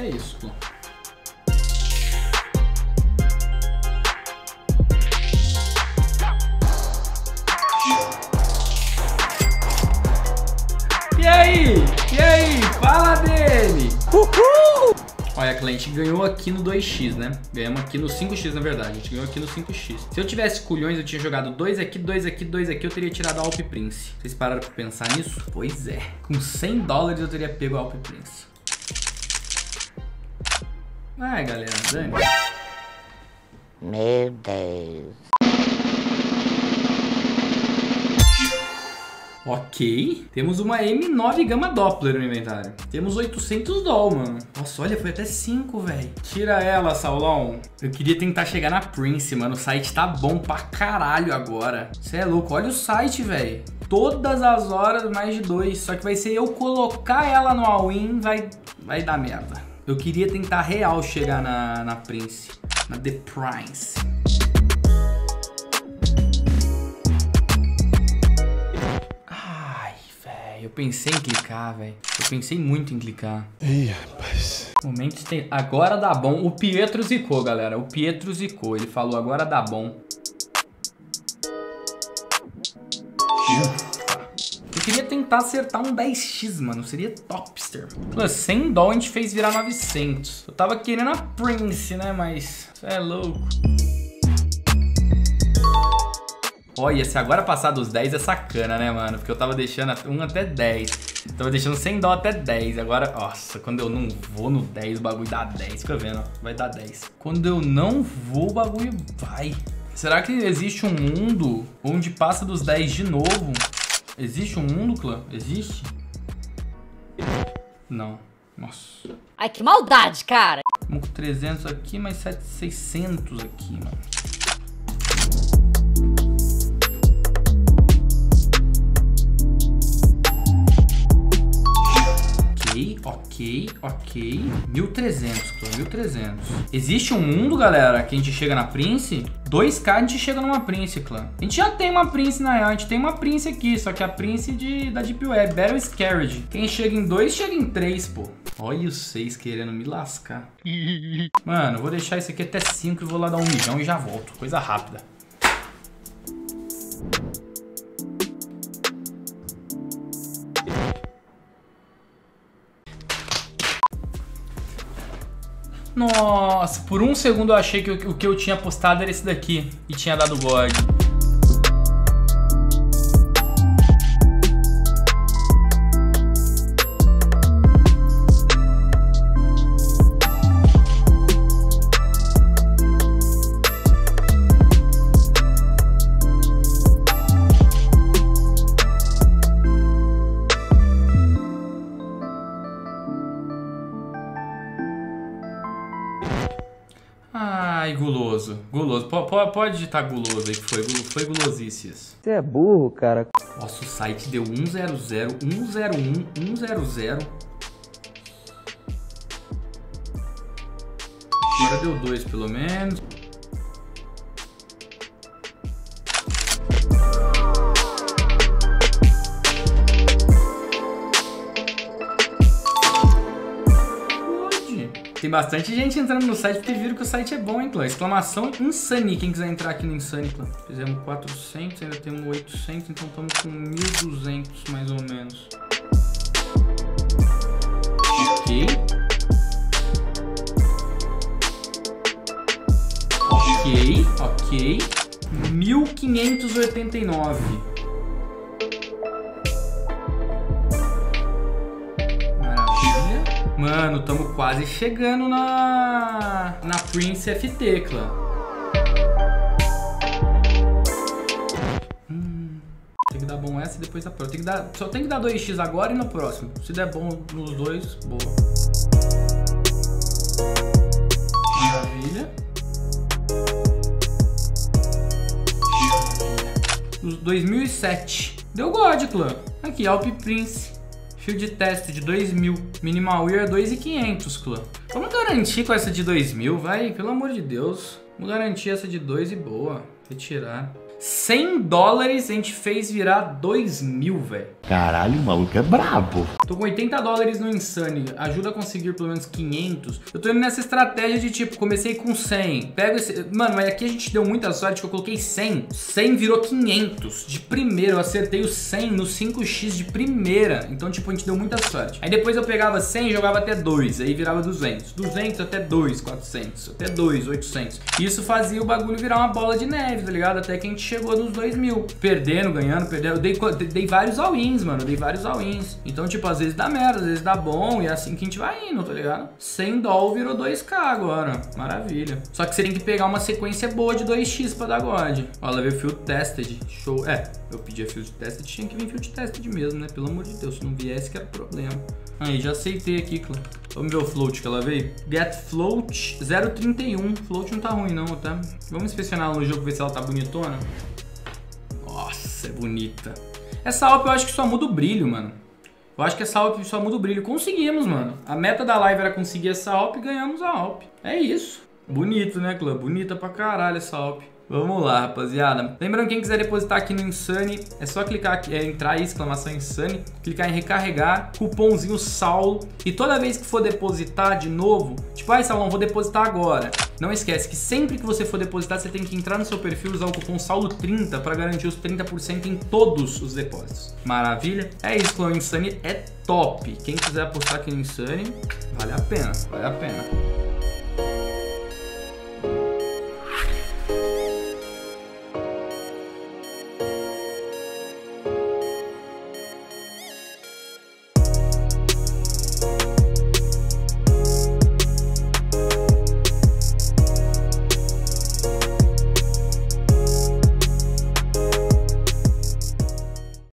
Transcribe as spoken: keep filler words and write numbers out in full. É isso, pô. E aí? E aí? Fala dele! Uhul! Olha, a gente ganhou aqui no dois x, né? Ganhamos aqui no cinco x, na verdade. A gente ganhou aqui no cinco x. Se eu tivesse culhões, eu tinha jogado dois aqui, dois aqui, dois aqui. Eu teria tirado a Alp Prince. Vocês pararam pra pensar nisso? Pois é. Com cem dólares eu teria pego a Alp Prince. Ai, galera, dane. Meu Deus. Ok, temos uma M nove Gama Doppler no inventário. Temos oitocentos doll, mano. Nossa, olha, foi até cinco, velho. Tira ela, Saulão. Eu queria tentar chegar na Prince, mano. O site tá bom pra caralho agora. Você é louco, olha o site, velho. Todas as horas, mais de dois. Só que vai ser eu colocar ela no all-in, vai, vai dar merda. Eu queria tentar real chegar na, na Prince, na The Prince. Eu pensei em clicar, velho. Eu pensei muito em clicar. Ih, rapaz. Momentos tem... Agora dá bom. O Pietro zicou, galera. O Pietro zicou. Ele falou, agora dá bom. Eu queria tentar acertar um dez x, mano. Seria topster. cem doll a gente fez virar novecentos. Eu tava querendo a Prince, né? Mas... Isso é louco. Olha, se agora passar dos dez é sacana, né, mano? Porque eu tava deixando um até dez. Tava deixando cem doll até dez. Agora, nossa, quando eu não vou no dez, o bagulho dá dez. Fica vendo, ó. Vai dar dez. Quando eu não vou, o bagulho vai. Será que existe um mundo onde passa dos dez de novo? Existe um mundo, clã? Existe? Não. Nossa. Ai, que maldade, cara. Vamos com trezentos aqui, mais seiscentos aqui, mano. Ok, ok. mil e trezentos, clã, mil e trezentos. Existe um mundo, galera, que a gente chega na Prince? dois k a gente chega numa Prince, clã. A gente já tem uma Prince, na real. A gente tem uma Prince aqui, só que a Prince de, da Deep Web, Battle Scarred. Quem chega em dois, chega em três, pô. Olha os seis querendo me lascar. Mano, vou deixar isso aqui até cinco e vou lá dar um mijão e já volto. Coisa rápida. Nossa, por um segundo eu achei que o que eu tinha postado era esse daqui e tinha dado God. Ai, guloso. Guloso. P- pode digitar guloso aí, que foi, foi gulosícias. Você é burro, cara. Nossa, o site deu um zero zero, um zero um, um zero zero. Agora deu dois, pelo menos. Tem bastante gente entrando no site porque viram que o site é bom, hein, clã? Exclamação Insane, quem quiser entrar aqui no Insane, clã. Fizemos quatrocentos, ainda temos oitocentos, então estamos com mil e duzentos, mais ou menos. Ok. Ok, ok. mil quinhentos e oitenta e nove. Mano, tamo quase chegando na, na Prince F T, clã. Hum, tem que dar bom essa e depois a próxima. Tem que dar, só tem que dar dois x agora e no próximo. Se der bom nos dois, boa. Maravilha. Os dois mil e sete. Deu God, clã. Aqui, Alp Prince. De teste de dois mil, Minimal Wear dois mil e quinhentos, clã. Vamos garantir com essa de dois mil, vai, pelo amor de Deus. Vamos garantir essa de dois e boa. Retirar. cem dólares a gente fez virar dois mil, velho. Caralho, o maluco é brabo. Tô com oitenta dólares no Insane, ajuda a conseguir pelo menos quinhentos. Eu tô indo nessa estratégia de tipo, comecei com cem, pego esse... Mano, mas aqui a gente deu muita sorte que eu coloquei cem. cem virou quinhentos de primeiro, eu acertei o cem no cinco x de primeira. Então tipo, a gente deu muita sorte. Aí depois eu pegava cem e jogava até dois, aí virava duzentos. duzentos até dois, quatrocentos, até dois, oitocentos. Isso fazia o bagulho virar uma bola de neve, tá ligado? Até que a gente chegou nos dois mil. Perdendo, ganhando, perdendo. Eu dei, dei vários all-ins, mano. Eu dei vários all-ins. Então, tipo, às vezes dá merda, às vezes dá bom. E é assim que a gente vai indo, tá ligado? cem doll virou dois k agora. Maravilha. Só que você tem que pegar uma sequência boa de dois x pra dar God. Ó, ela veio field tested. Show. É, eu pedi a field tested. Tinha que vir field tested mesmo, né? Pelo amor de Deus. Se não viesse, que era problema. Aí, já aceitei aqui, claro. Vamos ver o float que ela veio. Get float zero trinta e um. Float não tá ruim, não, tá? Vamos inspecionar ela no jogo, ver se ela tá bonitona. Nossa, é bonita. Essa Alp eu acho que só muda o brilho, mano. Eu acho que essa Alp só muda o brilho. Conseguimos, mano. A meta da live era conseguir essa Alp e ganhamos a Alp. É isso. Bonito, né, clã? Bonita pra caralho essa Alp. Vamos lá, rapaziada. Lembrando, quem quiser depositar aqui no Insane, é só clicar aqui, é entrar aí, exclamação Insane, clicar em recarregar, cupomzinho Saulo. E toda vez que for depositar de novo, tipo, ai, ah, Saulo, vou depositar agora. Não esquece que sempre que você for depositar, você tem que entrar no seu perfil e usar o cupom Saulo trinta para garantir os trinta por cento em todos os depósitos. Maravilha? É isso, clã. Insane é top. Quem quiser apostar aqui no Insane, vale a pena, vale a pena.